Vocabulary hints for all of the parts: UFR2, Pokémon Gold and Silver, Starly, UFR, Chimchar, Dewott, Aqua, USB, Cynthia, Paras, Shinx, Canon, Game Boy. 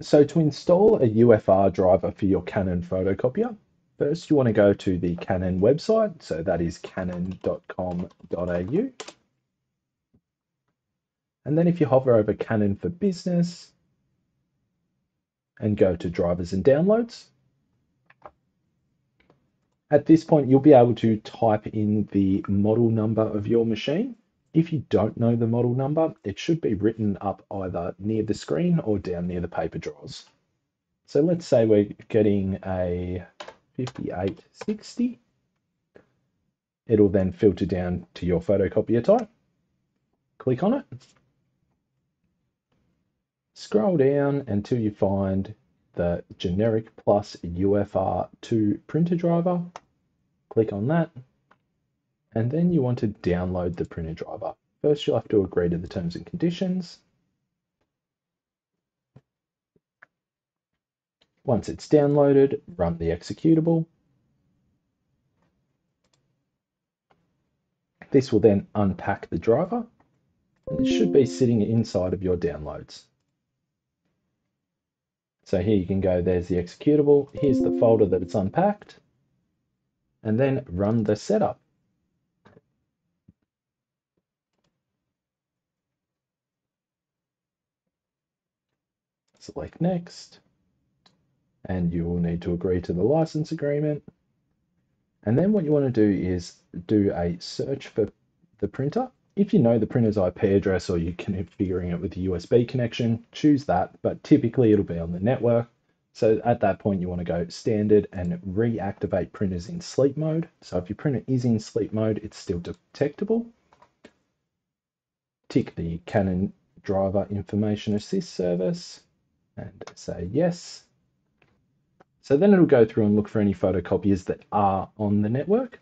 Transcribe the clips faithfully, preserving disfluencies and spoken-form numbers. So to install a U F R driver for your Canon photocopier, first you want to go to the Canon website. So that is canon dot com dot A U. And then if you hover over Canon for Business and go to drivers and downloads, at this point you'll be able to type in the model number of your machine. If you don't know the model number, it should be written up either near the screen or down near the paper drawers. So let's say we're getting a fifty-eight sixty. It'll then filter down to your photocopier type. Click on it. Scroll down until you find the generic plus U F R two printer driver. Click on that. And then you want to download the printer driver. First, you'll have to agree to the terms and conditions. Once it's downloaded, run the executable. This will then unpack the driver, and it should be sitting inside of your downloads. So here you can go, there's the executable. Here's the folder that it's unpacked, and then run the setup. Select next, and you will need to agree to the license agreement. And then what you want to do is do a search for the printer. If you know the printer's I P address or you're configuring it with a U S B connection, choose that, but typically it'll be on the network. So at that point you want to go standard and reactivate printers in sleep mode. So if your printer is in sleep mode, it's still detectable. Tick the Canon Driver Information Assist Service and say yes. So then it'll go through and look for any photocopiers that are on the network.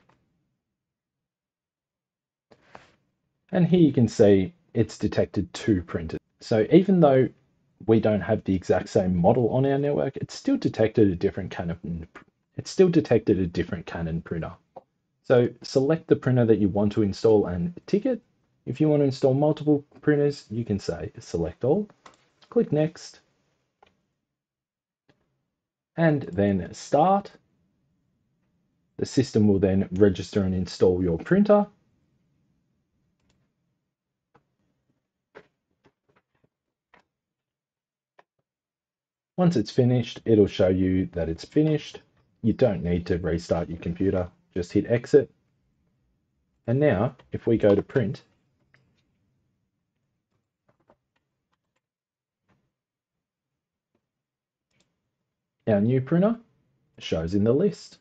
And here you can see it's detected two printers. So even though we don't have the exact same model on our network, it's still detected a different Canon, it's still detected a different Canon printer. So select the printer that you want to install and tick it. If you want to install multiple printers, you can say select all, click next, and then start. The system will then register and install your printer. Once it's finished, it'll show you that it's finished. You don't need to restart your computer, just hit exit. And now if we go to print, our new printer shows in the list.